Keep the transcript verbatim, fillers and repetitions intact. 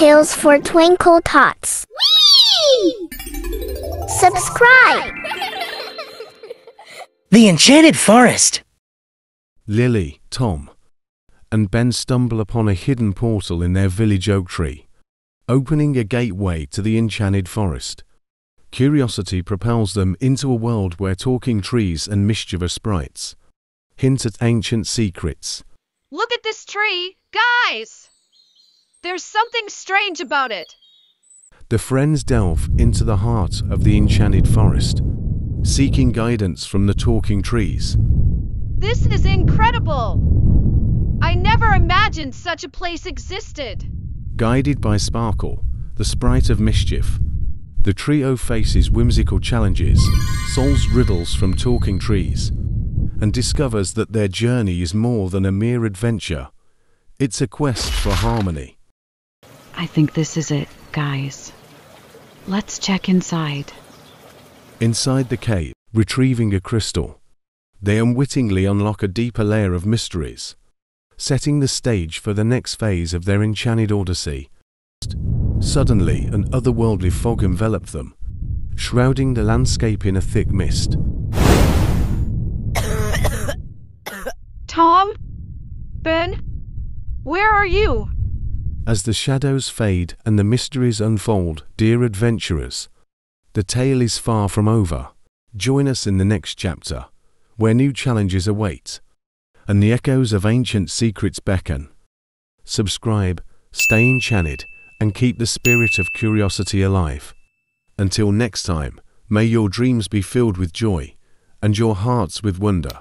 Tales for Twinkle Tots. Whee! Subscribe! The Enchanted Forest. Lily, Tom, and Ben stumble upon a hidden portal in their village oak tree, opening a gateway to the Enchanted Forest. Curiosity propels them into a world where talking trees and mischievous sprites hint at ancient secrets. Look at this tree, guys! There's something strange about it. The friends delve into the heart of the Enchanted Forest, seeking guidance from the talking trees. This is incredible! I never imagined such a place existed. Guided by Sparkle, the sprite of mischief, the trio faces whimsical challenges, solves riddles from talking trees, and discovers that their journey is more than a mere adventure. It's a quest for harmony. I think this is it, guys. Let's check inside. Inside the cave, retrieving a crystal, they unwittingly unlock a deeper layer of mysteries, setting the stage for the next phase of their enchanted odyssey. Suddenly, an otherworldly fog enveloped them, shrouding the landscape in a thick mist. Tom? Ben? Where are you? As the shadows fade and the mysteries unfold, dear adventurers, the tale is far from over. Join us in the next chapter, where new challenges await, and the echoes of ancient secrets beckon. Subscribe, stay enchanted, and keep the spirit of curiosity alive. Until next time, may your dreams be filled with joy, and your hearts with wonder.